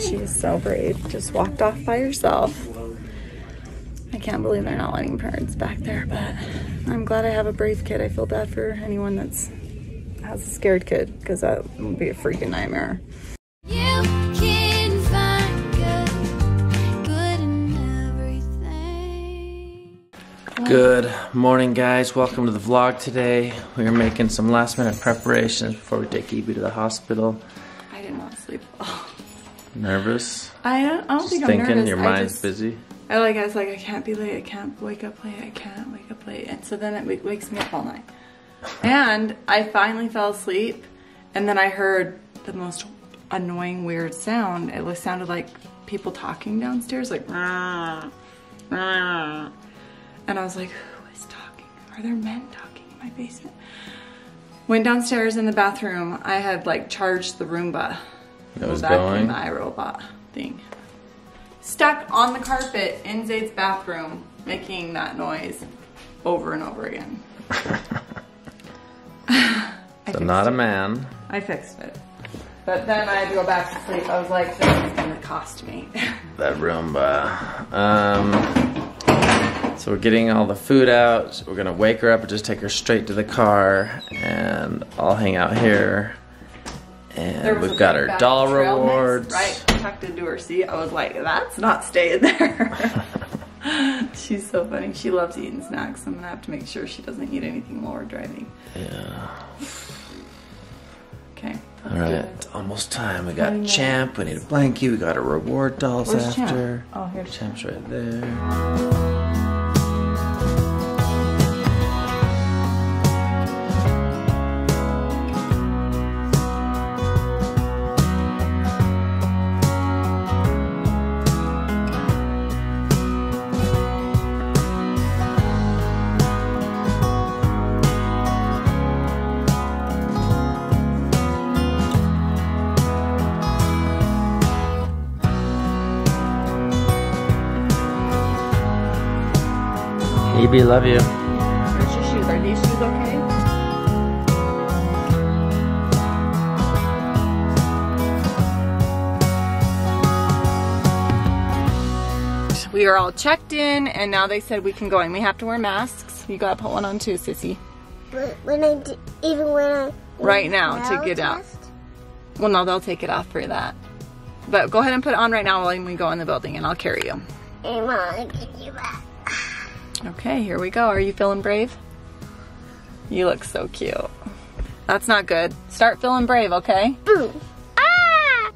She's so brave. Just walked off by herself. I can't believe they're not letting parents back there, but I'm glad I have a brave kid. I feel bad for anyone that's has a scared kid, because that would be a freaking nightmare. Good morning, guys. Welcome to the vlog today. We are making some last minute preparations before we take EB to the hospital. I did not sleep well. Nervous? I don't think I'm nervous. Thinking your mind's busy? I was like, I can't be late, I can't wake up late, I can't wake up late. And so then it wakes me up all night. And I finally fell asleep, and then I heard the most annoying, weird sound. It sounded like people talking downstairs, like, and I was like, who is talking? Are there men talking in my basement? Went downstairs in the bathroom. I had like charged the Roomba. That was going. The iRobot thing. Stuck on the carpet in Zade's bathroom, making that noise over and over again. So not a man. I fixed it. But then I had to go back to sleep. I was like, this is gonna cost me. That Roomba. So we're getting all the food out. So we're gonna wake her up and just take her straight to the car, and I'll hang out here. And we've got our doll rewards. Right, tucked into her seat. I was like, that's not staying there. She's so funny. She loves eating snacks. I'm gonna have to make sure she doesn't eat anything while we're driving. Yeah. Okay. All right, it's almost time. We got Champ. We need a blankie. We got our reward dolls. Where's after. Champ? Oh, here's Champ's right there. EB, love you. Where's your shoes? Are these shoes okay? We are all checked in, and now they said we can go in. We have to wear masks. You gotta put one on too, sissy. But even when I right now to get out. Well, no, they'll take it off for that. But go ahead and put it on right now while we go in the building, and I'll carry you. Hey, Mom, I'll get you back. Okay, here we go. Are you feeling brave? You look so cute. That's not good. Start feeling brave, okay? Boo! Ah!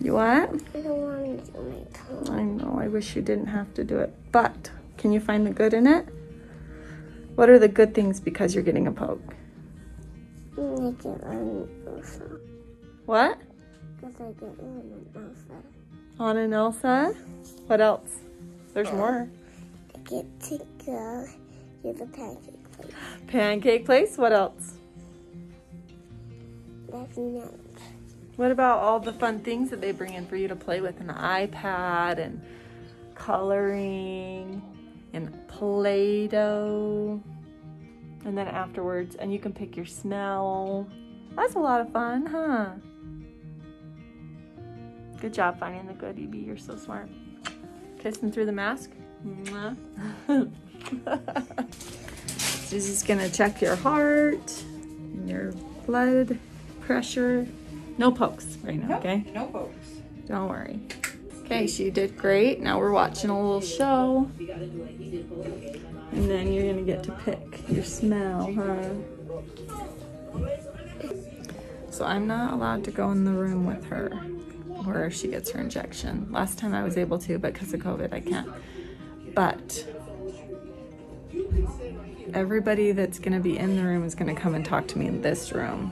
You what? I don't want to do my tongue. I know, I wish you didn't have to do it, but can you find the good in it? What are the good things because you're getting a poke? What? Because I get on an Elsa. On an Elsa? What else? There's more. I get to go to the pancake place. Pancake place? What else? Nothing else. What about all the fun things that they bring in for you to play with? An iPad and coloring and Play-Doh. And then afterwards, and you can pick your smell. That's a lot of fun, huh? Good job finding the good, EB. You're so smart. Kissing through the mask. This is gonna check your heart and your blood pressure. No pokes right now, okay? No pokes. Don't worry. Okay, she did great. Now we're watching a little show. And then you're gonna get to pick your smell, huh? So I'm not allowed to go in the room with her where she gets her injection. Last time I was able to, but because of COVID, I can't. But everybody that's gonna be in the room is gonna come and talk to me in this room.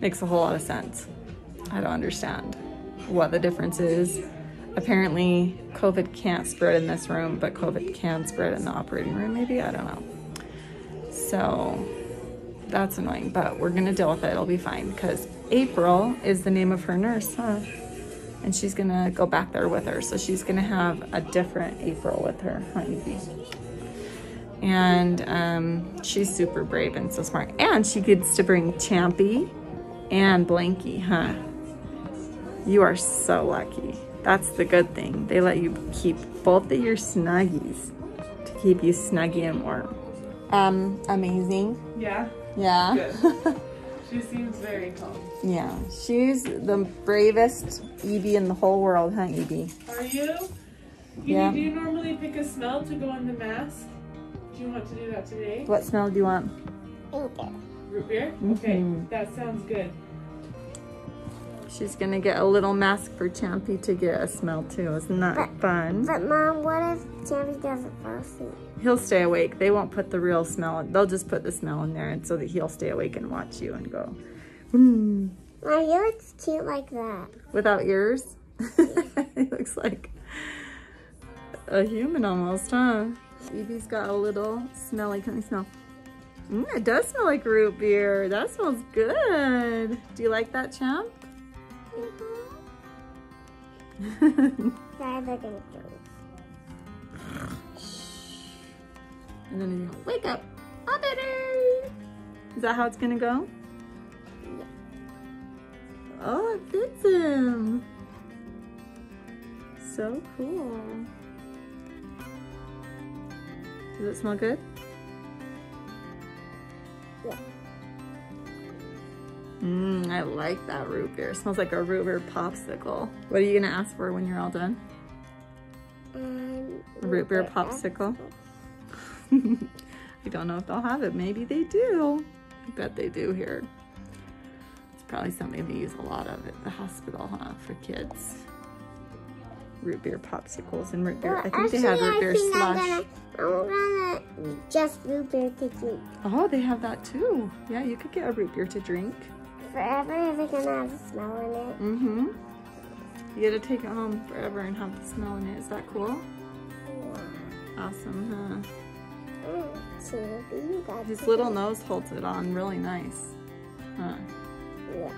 Makes a whole lot of sense. I don't understand what the difference is. Apparently, COVID can't spread in this room, but COVID can spread in the operating room, maybe? I don't know. So, that's annoying, but we're gonna deal with it. It'll be fine, because April is the name of her nurse, huh? and she's gonna go back there with her. So she's gonna have a different April with her, not Evie. And she's super brave and so smart. And she gets to bring Champy and Blanky, huh? You are so lucky. That's the good thing. They let you keep both of your snuggies to keep you snuggy and warm. Amazing. Yeah. Yeah. Good. She seems very calm. Yeah, she's the bravest EB in the whole world, huh, EB? Are you? Yeah. Do you normally pick a smell to go on the mask? Do you want to do that today? What smell do you want? Root beer. Root beer? Okay, that sounds good. She's gonna get a little mask for Champy to get a smell too. Isn't that fun? But Mom, what if Champy doesn't fall asleep? He'll stay awake. They won't put the real smell. They'll just put the smell in there, and so that he'll stay awake and watch you and go. Well, he looks cute like that. Without ears, he looks like a human almost, huh? Evie's got a little smelly kind of smell. It does smell like root beer. That smells good. Do you like that, Champ? And then he's gonna wake up. Oh, baby! Is that how it's gonna go? Yeah. Oh, it fits him. So cool. Does it smell good? Yeah. I like that root beer. It smells like a root beer popsicle. What are you gonna ask for when you're all done? Root beer popsicle? I don't know if they'll have it. Maybe they do. I bet they do here. It's probably something they use a lot of at the hospital, huh, for kids. Root beer popsicles and root beer. Well, I think actually, they have root beer slush. I'm gonna just root beer to drink. Oh, they have that too. Yeah, you could get a root beer to drink. Forever is it gonna have a smell in it? Mm-hmm. You gotta take it home forever and have the smell in it. Is that cool? Yeah. Awesome, huh? His little nose holds it on really nice. Huh? Yeah.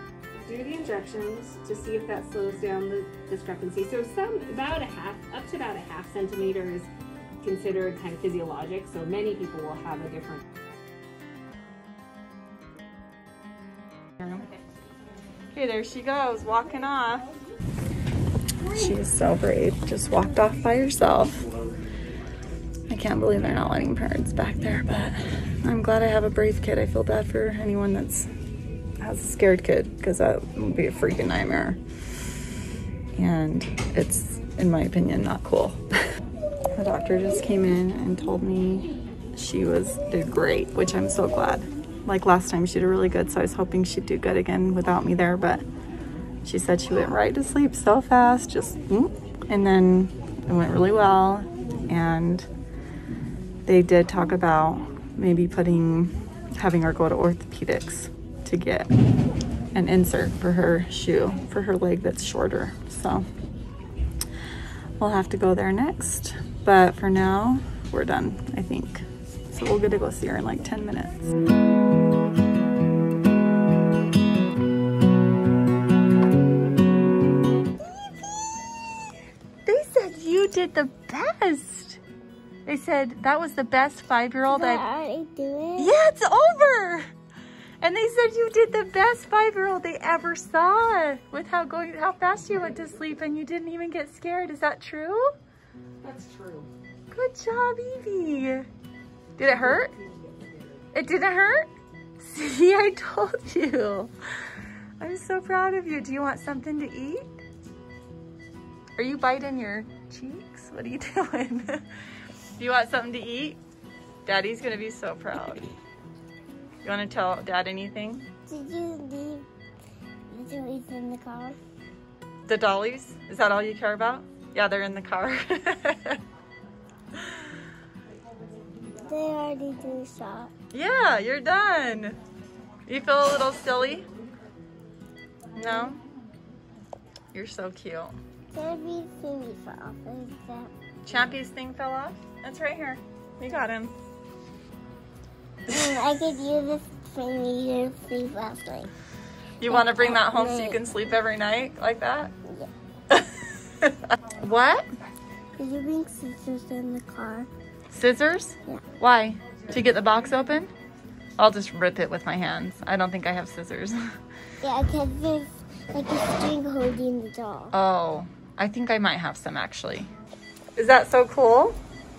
Do the injections to see if that slows down the discrepancy. So up to about a half centimeter is considered kind of physiologic. So many people will have a different. Okay, there she goes, walking off. She's so brave, just walked off by herself. I can't believe they're not letting parents back there, but I'm glad I have a brave kid. I feel bad for anyone that's has a scared kid, because that would be a freaking nightmare, and it's, in my opinion, not cool. The doctor just came in and told me she did great, which I'm so glad. Like last time, she did really good, so I was hoping she'd do good again without me there, but she said she went right to sleep so fast, just and then it went really well. And they did talk about maybe having her go to orthopedics to get an insert for her shoe, for her leg that's shorter. So we'll have to go there next, but for now we're done, I think. So we'll get to go see her in like 10 minutes. They said you did the best. They said that was the best 5-year-old I've... I do it? Yeah, it's over. And they said you did the best 5-year-old they ever saw with how fast you went to sleep, and you didn't even get scared. Is that true? That's true. Good job, Evie. Did it hurt? It didn't hurt? See, I told you. I'm so proud of you. Do you want something to eat? Are you biting your cheeks? What are you doing? Do you want something to eat? Daddy's gonna be so proud. You want to tell Dad anything? Did you leave the dollies in the car? The dollies? Is that all you care about? Yeah, they're in the car. They already do a shot. Yeah, you're done. You feel a little silly? No? You're so cute. Champy's thing fell off. Champy's thing fell off? That's right here. We got him. I could use this thing you sleep last night. You want to bring that home so you can sleep every night like that? Yeah. What? Did you bring scissors in the car? Scissors? Yeah. Why? To get the box open? I'll just rip it with my hands. I don't think I have scissors. Yeah, because there's like a string holding the doll. Oh, I think I might have some actually. Is that so cool?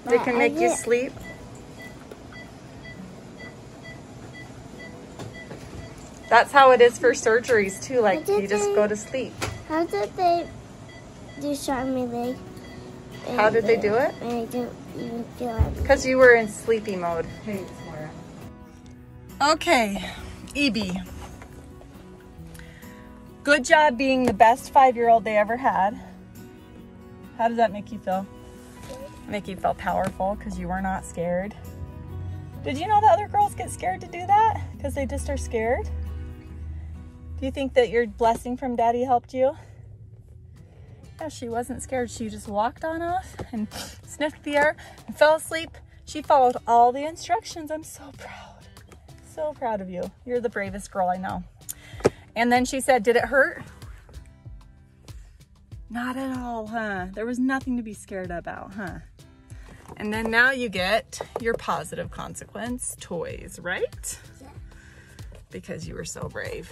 They can make you sleep? That's how it is for surgeries too. Like you just go to sleep. How did they do shot my leg? How did they do it? I don't even feel it. Because you were in sleepy mode. Hey, okay, EB. Good job being the best 5-year-old they ever had. How does that make you feel? Make you feel powerful because you were not scared. Did you know that other girls get scared to do that? Because they just are scared? Do you think that your blessing from Daddy helped you? Yeah, she wasn't scared. She just walked on off and sniffed the air and fell asleep. She followed all the instructions. I'm so proud. So proud of you. You're the bravest girl I know. And then she said, did it hurt? Not at all, huh? There was nothing to be scared about, huh? And then now you get your positive consequence toys, right? Yeah. Because you were so brave.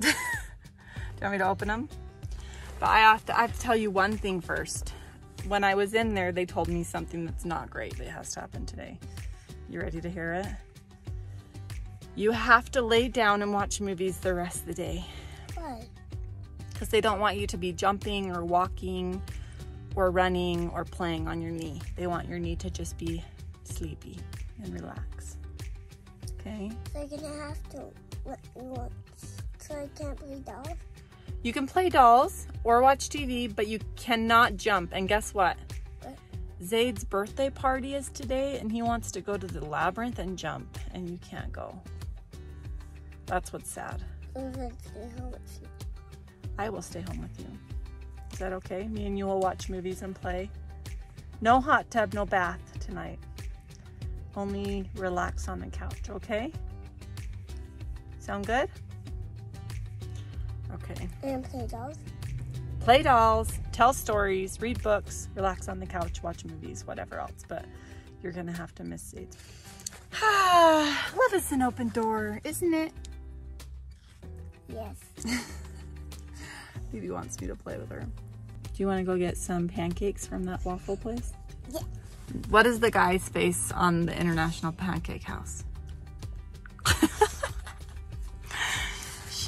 Do you want me to open them? But I have to tell you one thing first. When I was in there, they told me something that's not great that has to happen today. You ready to hear it? You have to lay down and watch movies the rest of the day. Why? Because they don't want you to be jumping or walking or running or playing on your knee. They want your knee to just be sleepy and relax. Okay? So you're gonna have to watch, so I can't play dolls? You can play dolls or watch TV, but you cannot jump. And guess what? What? Zade's birthday party is today and he wants to go to the labyrinth and jump and you can't go. That's what's sad. I'm gonna stay home with you. I will stay home with you. Is that okay? Me and you will watch movies and play. No hot tub, no bath tonight. Only relax on the couch, okay? Sound good? Okay. And play dolls? Play dolls, tell stories, read books, relax on the couch, watch movies, whatever else. But you're going to have to miss it. Ah, love is an open door, isn't it? Yes. Baby wants me to play with her. Do you want to go get some pancakes from that waffle place? Yeah. What is the guy's face on the International Pancake House?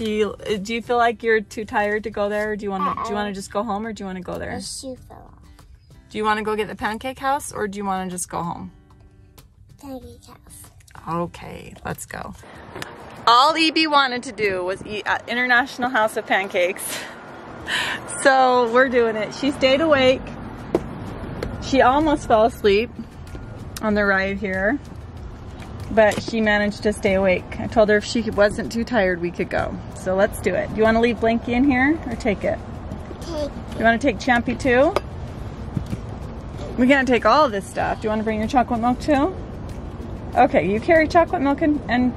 Do you feel like you're too tired to go there? Or do you want to just go home or do you want to go there? My shoe fell off. Do you want to go get the Pancake House or do you want to just go home? Pancake House. Okay, let's go. All EB wanted to do was eat at International House of Pancakes. So we're doing it. She stayed awake. She almost fell asleep on the ride here, but she managed to stay awake. I told her if she wasn't too tired, we could go. So let's do it. Do you want to leave Blinky in here or take it? Take it. You want to take Champy too? We can't take all of this stuff. Do you want to bring your chocolate milk too? Okay, you carry chocolate milk and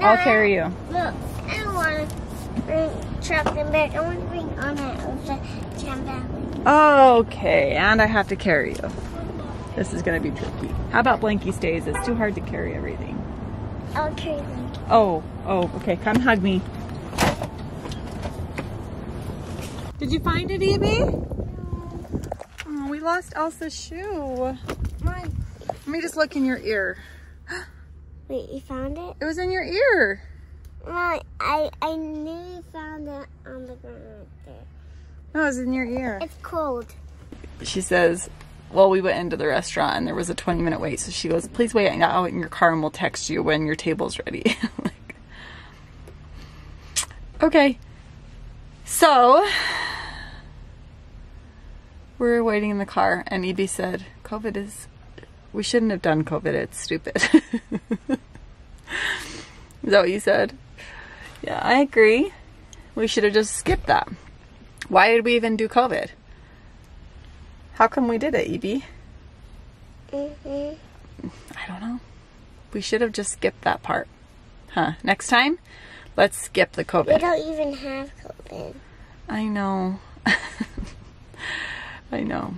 I'll carry you. Look, I don't want to bring chocolate milk. I want to bring okay, and I have to carry you. This is gonna be tricky. How about Blanky stays? It's too hard to carry everything. I'll carry Blanky. Oh, okay. Come hug me. Did you find it, Evie? Oh, we lost Elsa's shoe. Mine. Let me just look in your ear. Wait, you found it? It was in your ear. Well, I knew you found it on the ground right there. No, it was in your ear. It's cold. She says, well, we went into the restaurant and there was a 20-minute wait. So she goes, please wait out in your car and we'll text you when your table's ready. Like, okay. So we're waiting in the car and EB said, we shouldn't have done COVID. It's stupid. Is that what you said? Yeah, I agree. We should have just skipped that. Why did we even do COVID? How come we did it, EB? I don't know. We should have just skipped that part. Huh? Next time, let's skip the COVID. We don't even have COVID. I know. I know.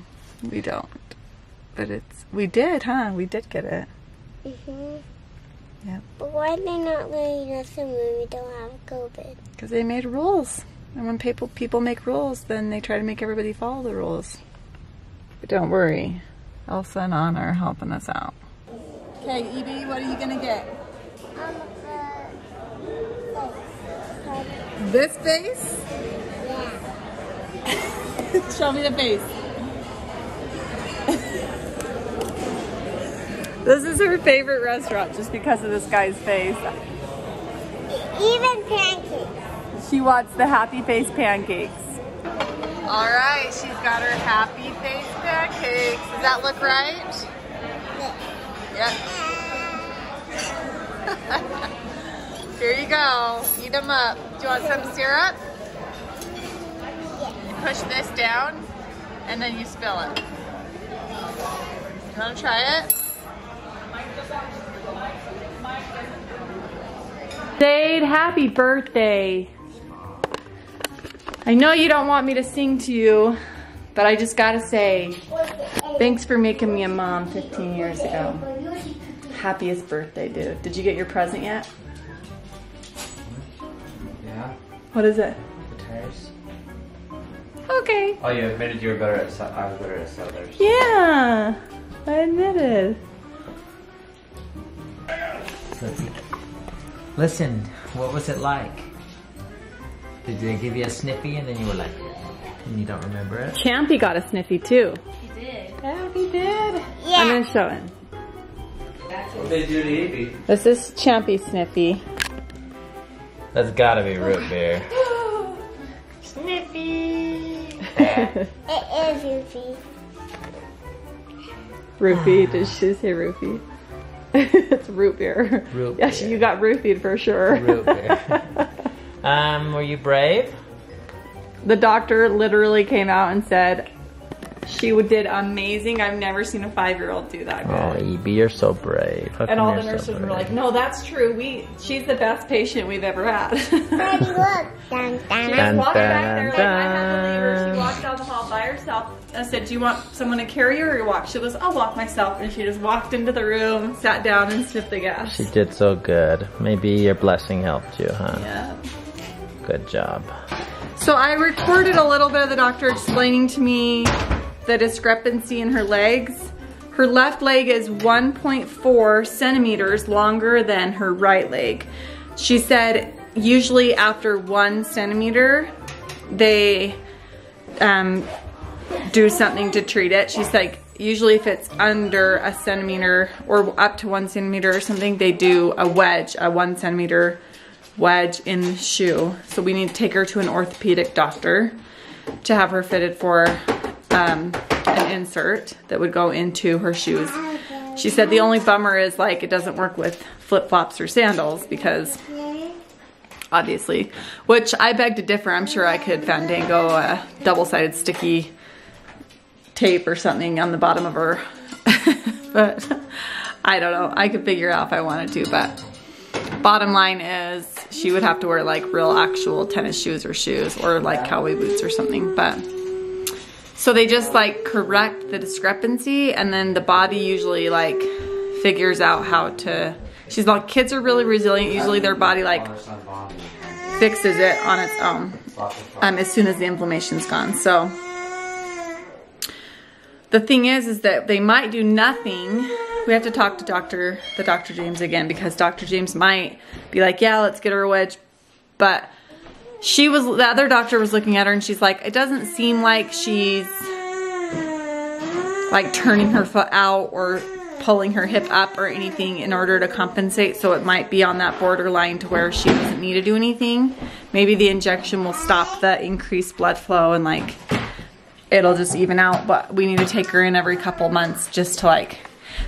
We don't. But it's... We did, huh? We did get it. Mm-hmm. Yep. But why are they not letting us in when we don't have COVID? Because they made rules. And when people make rules, then they try to make everybody follow the rules. But don't worry. Elsa and Anna are helping us out. Okay, EB, what are you going to get? This face? Yeah. Show me the face. This is her favorite restaurant just because of this guy's face. Even pancakes. She wants the happy face pancakes. All right, she's got her happy face pancakes. Does that look right? Yes. Yep. Here you go. Eat them up. Do you want some syrup? You push this down and then you spill it. You want to try it? Zade, happy birthday. I know you don't want me to sing to you, but I just gotta say, thanks for making me a mom 15 years ago. Happiest birthday, dude. Did you get your present yet? Yeah. What is it? The tires. Okay. Oh, you admitted you were better at I was better at sellers. Yeah, I admitted. Listen, what was it like? Did they give you a sniffy and then you were like, and you don't remember it? Champy got a sniffy too. He did. Oh, he did. Yeah. I'm gonna show him. What did they do to Evie? This is Champy sniffy. That's gotta be root beer. Sniffy. It is Roofy. Roofy, did she say Roofy? It's root beer. Root beer. Yes, you got roofied for sure. Root beer. Were you brave? The doctor literally came out and said she did amazing. I've never seen a 5-year-old do that good. Oh, EB, you're so brave. And all the nurses were like, no, that's true. She's the best patient we've ever had. Daddy, look. She just walked back there like, I have to leave her. She walked down the hall by herself. I said, do you want someone to carry her or walk? She goes, I'll walk myself. And she just walked into the room, sat down, and sniffed the gas. She did so good. Maybe your blessing helped you, huh? Yeah. Good job. So I recorded a little bit of the doctor explaining to me the discrepancy in her legs. Her left leg is 1.4 centimeters longer than her right leg. She said usually after 1 centimeter, they... do something to treat it. She's like, usually if it's under a centimeter or up to 1 centimeter or something, they do a wedge, a 1 centimeter wedge in the shoe. So we need to take her to an orthopedic doctor to have her fitted for an insert that would go into her shoes. She said the only bummer is like it doesn't work with flip-flops or sandals because obviously, which I beg to differ. I'm sure I could Fandango a double-sided sticky tape or something on the bottom of her. But I don't know. I could figure out if I wanted to, but bottom line is she would have to wear like real actual tennis shoes or like cowboy boots or something. But so they just like correct the discrepancy and then the body usually like figures out how to. She's like, kids are really resilient. Usually their body like fixes it on its own as soon as the inflammation's gone. So the thing is that they might do nothing. We have to talk to Dr. James again because Dr. James might be like, yeah, let's get her a wedge. But the other doctor was looking at her and she's like, it doesn't seem like she's like turning her foot out or pulling her hip up or anything in order to compensate. So it might be on that borderline to where she doesn't need to do anything. Maybe the injection will stop the increased blood flow and like, it'll just even out, but we need to take her in every couple months just to like,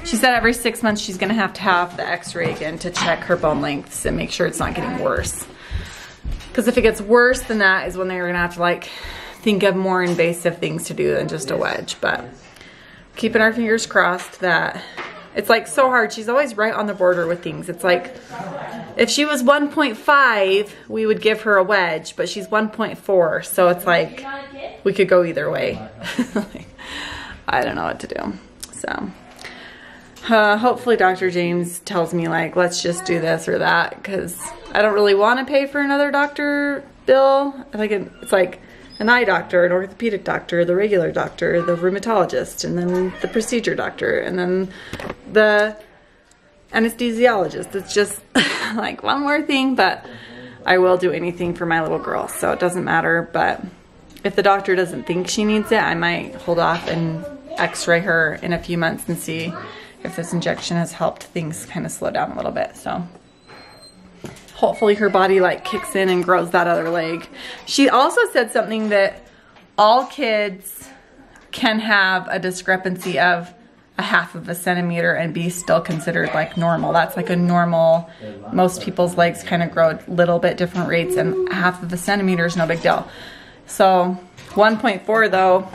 she said every 6 months she's gonna have to have the x-ray again to check her bone lengths and make sure it's not getting worse. Because if it gets worse than that is when they're gonna have to like think of more invasive things to do than just a wedge, but keeping our fingers crossed that it's like so hard. She's always right on the border with things. It's like If she was 1.5, we would give her a wedge, but she's 1.4, so it's like we could go either way. Like, I don't know what to do. So hopefully Dr. James tells me, like, let's just do this or that, because I don't really want to pay for another doctor bill. I think it's like an eye doctor, an orthopedic doctor, the regular doctor, the rheumatologist, and then the procedure doctor, and then the anesthesiologist. It's just like one more thing, but I will do anything for my little girl, so it doesn't matter. But if the doctor doesn't think she needs it, I might hold off and x-ray her in a few months and see if this injection has helped things kind of slow down a little bit. So hopefully her body like kicks in and grows that other leg. She also said something that all kids can have a discrepancy of a half of a centimeter and be still considered like normal. That's like a normal, most people's legs kind of grow a little bit different rates, and half of a centimeter is no big deal. So 1.4 though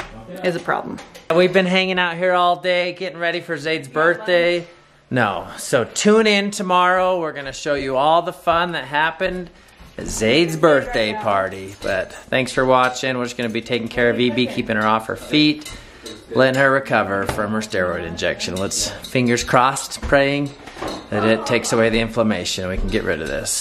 is a problem. We've been hanging out here all day getting ready for Zade's birthday. No, so tune in tomorrow. We're gonna show you all the fun that happened at Zade's birthday party. But thanks for watching. We're just gonna be taking care of EB, keeping her off her feet, letting her recover from her steroid injection. Let's, fingers crossed, praying that it takes away the inflammation and we can get rid of this.